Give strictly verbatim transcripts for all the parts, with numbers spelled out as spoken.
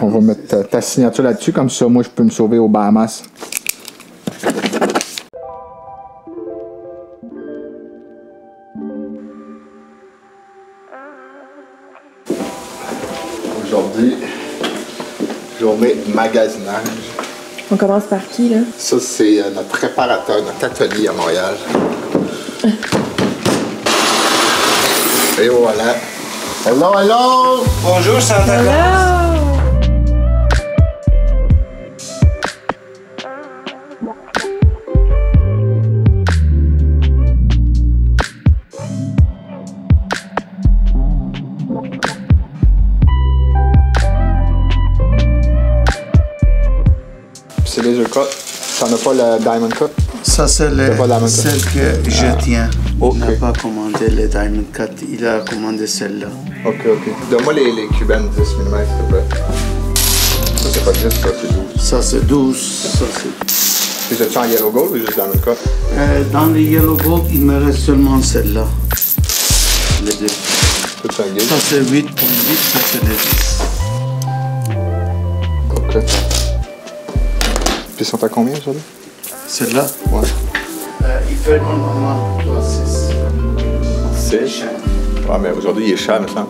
On va mettre ta, ta signature là-dessus, comme ça, moi, je peux me sauver aux Bahamas. Aujourd'hui, journée magasinage. On commence par qui, là? Ça, c'est euh, notre préparateur, notre atelier à Montréal. Et voilà. Hello, hello! Bonjour, Santa Claus! C'est les œufs cut. T'en as pas le diamond cut? Ça, c'est celle que je ah. tiens. Okay. Il n'a pas commandé le diamond cut, il a commandé celle-là. Ok, ok. Donne-moi les, les cubaines dix millimètres, s'il te plaît. Ça, c'est pas dix, ça, c'est douze. Ça, c'est douze. Ça, c'est... T'es-tu en yellow gold ou juste diamond cut? Euh, dans le yellow gold, il me reste seulement celle-là. Les deux. Ça, c'est huit virgule huit, ça, c'est des dix. Ok. Ils sont à combien aujourd'hui? Celle-là? Ouais. Euh, il fait normalement trois six. C'est cher. Ouais, mais aujourd'hui, il est cher, maintenant.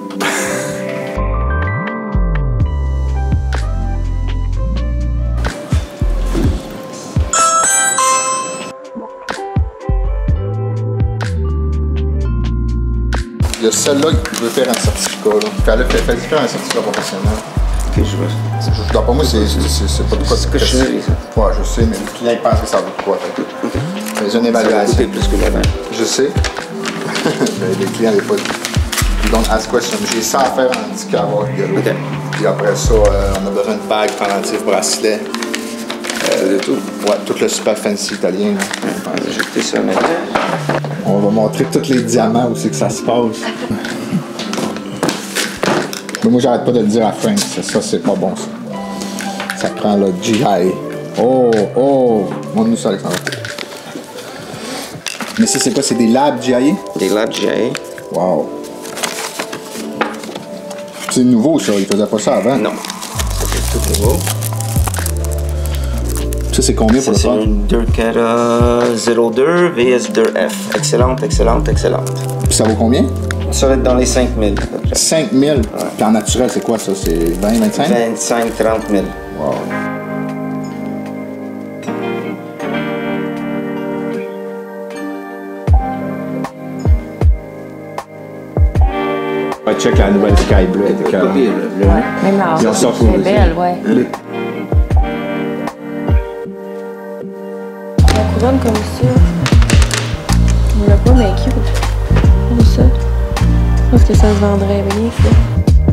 Il y a celle-là qui veut faire un certificat. Là. Elle a fait faire un certificat professionnel. Que je veux. Je dois pas moi, c'est pas de quoi c'est que je sais. Ouais, je sais, mais tout le monde pense que ça vaut quoi. Mais une évaluation. C'est plus que la main. Je sais. Les clients, les pas. Ils donnent ask question. J'ai ça à faire en dix carats de l'eau. Puis après ça, euh, on a besoin de bagues, pendentifs, bracelets. Euh, de tout. Ouais, tout le super fancy italien. J'ai jeté ça maintenant. On va montrer tous les diamants où c'est que ça se passe. Mais moi, j'arrête pas de le dire à Frank, ça, c'est pas bon, ça. Ça prend le G I. Oh, oh! Montre-nous ça, Alexandre. Mais ça, c'est quoi? C'est des labs G I? Des labs G I. Wow! C'est nouveau, ça. Ils faisaient pas ça avant. Non. C'est tout nouveau. Ça, c'est combien pour le prendre? C'est une deux K zéro deux V S deux F. Excellente, excellente, excellente. Puis ça vaut combien? Ça va être dans les cinq mille à peu près. cinq mille? Ouais. Puis en naturel, c'est quoi ça? C'est vingt, vingt-cinq? vingt-cinq, trente mille. Wow. On va check la nouvelle Sky Blue. Elle était ouais. Même là, c'est belle, ouais. Le... La couronne comme ça, on l'a pas maquillée. Comme ça. Je pense que ça se vendrait bien, ça.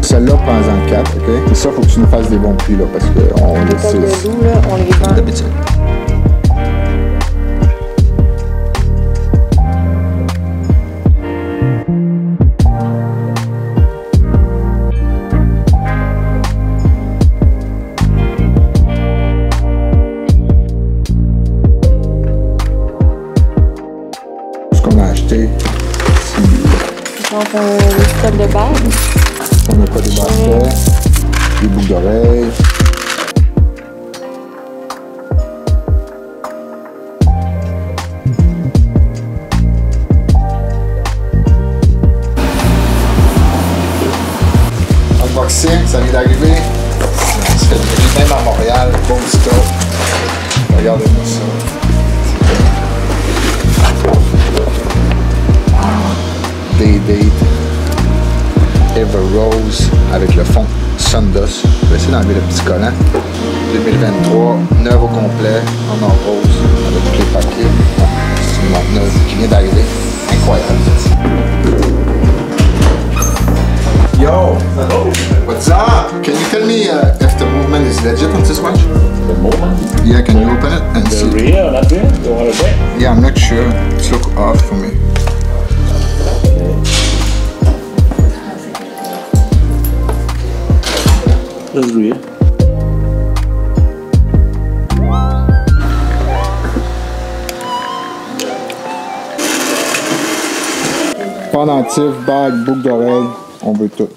Celle-là, prends-en quatre, ok? Et ça, faut que tu nous fasses des bons prix, là, parce qu'on les six. Là, on les vend. D'habitude. Donc, on a des stocks de bagues. On n'a pas des bracelets, des boucles d'oreilles. Unboxing, ça vient d'arriver. On se fait livrer même à Montréal, bon stock. Regardez-moi ça. Day-Date, Everrose avec le fond Sundust. Je vais essayer d'enlever le petit collant. deux mille vingt-trois, neuf au complet, en or rose, avec tous les paquets. C'est une montre neuve qui vient d'arriver. Incroyable. Yo! Hello. What's up? Can you tell me uh, if the movement is legit on this watch? The movement? Yeah, can you open it and see? The real, not real? You want to check? Yeah, I'm not sure. It looks off for me. That's real. pendentif, bague, boucle d'oreille, on veut tout.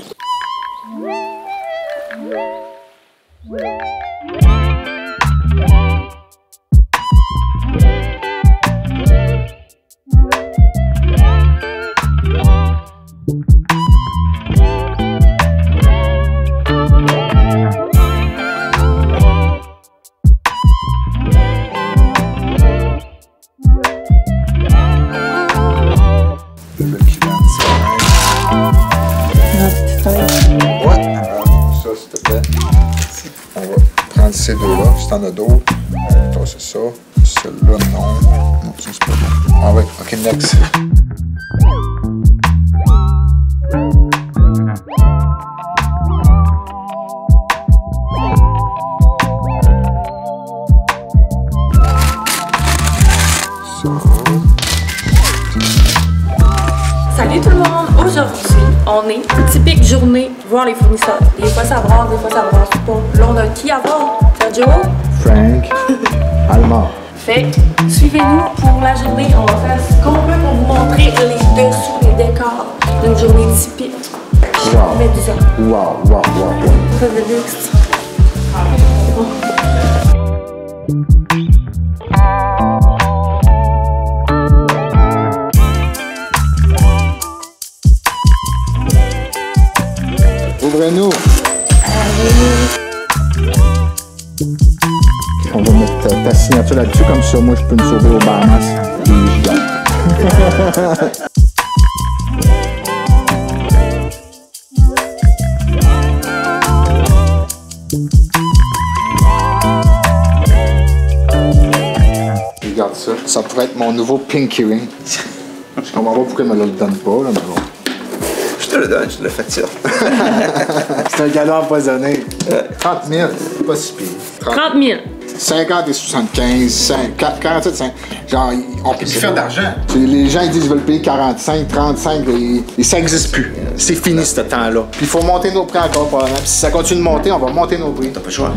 Ces deux-là, si t'en as d'autres, toi c'est ça, celui-là non, non ça c'est pas bon. Ah ouais, ok, next. Salut tout le monde, aujourd'hui on est typique journée voir les fournisseurs. Des fois ça brasse, des fois ça brasse pas. Là on a qui à bord? Joe? Frank, Alma. Fait, suivez-nous pour la journée. On va faire ce qu'on peut pour vous montrer les dessous, les décors d'une journée typique. Wow. Mets du sang. Wow, wow, wow. Très de luxe. Wow. Ouvrez-nous. Allez. On va mettre ta, ta signature là-dessus, comme ça, moi, je peux me sauver au Bahamas. Et je gagne. Regarde ça. Ça pourrait être mon nouveau pinky ring. Je comprends pas pourquoi il me le donne pas, là, mais bon. Je te le donne, je te le facture. C'est un cadeau empoisonné. trente mille, pas si pire. trente mille. cinquante et soixante-quinze, cinq, quarante-sept, cinq. Genre, on peut faire d'argent. Les gens ils disent qu'ils veulent payer quarante-cinq, trente-cinq, et, et ça n'existe plus. C'est fini ce temps-là. Puis il faut monter nos prix encore probablement. Puis si ça continue de monter, on va monter nos prix. T'as pas le choix.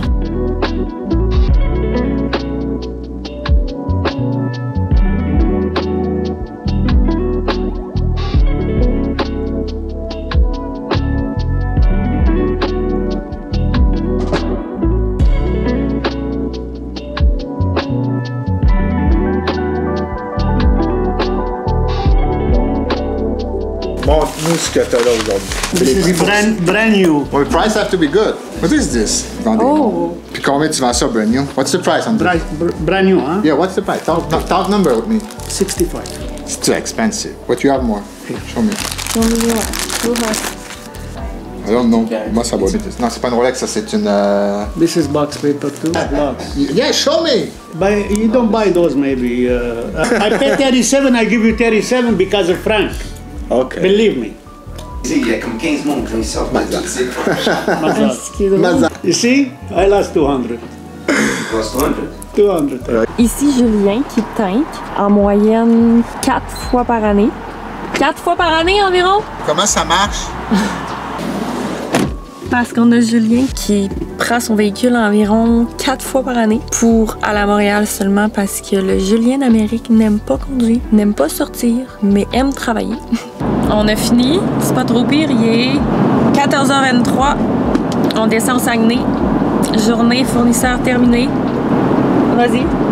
Montre-nous ce que t'as là aujourd'hui. This is brand, brand new. Well, the price have to be good. What is this? Vendez. Oh. Puis combien tu vends ça, brand new? What's the price on this? Br brand new, hein? Yeah, what's the price? Talk, okay. Talk number with me. sixty-five. It's too expensive. What you have more? Here, show me. Show me what? I don't know. Yeah, moi, ça va. Non, c'est pas une Rolex, ça c'est une... Uh... This is box paper too. Box. Yeah, show me! Buy, you don't buy those maybe. Uh, I pay thirty-seven, I give you thirty-seven because of Frank. Okay. Believe me. Il y a comme quinze mondes qui sortent maintenant. Mazar. Ici, I lost two hundred. You lost two hundred? two hundred. Ici, Julien qui tank en moyenne quatre fois par année. quatre fois par année environ. Comment ça marche? Parce qu'on a Julien qui prend son véhicule environ quatre fois par année pour aller à Montréal seulement parce que le Julien d'Amérique n'aime pas conduire, n'aime pas sortir, mais aime travailler. On a fini, c'est pas trop pire, il est quatorze heures vingt-trois, on descend au Saguenay, journée fournisseur terminée. Vas-y.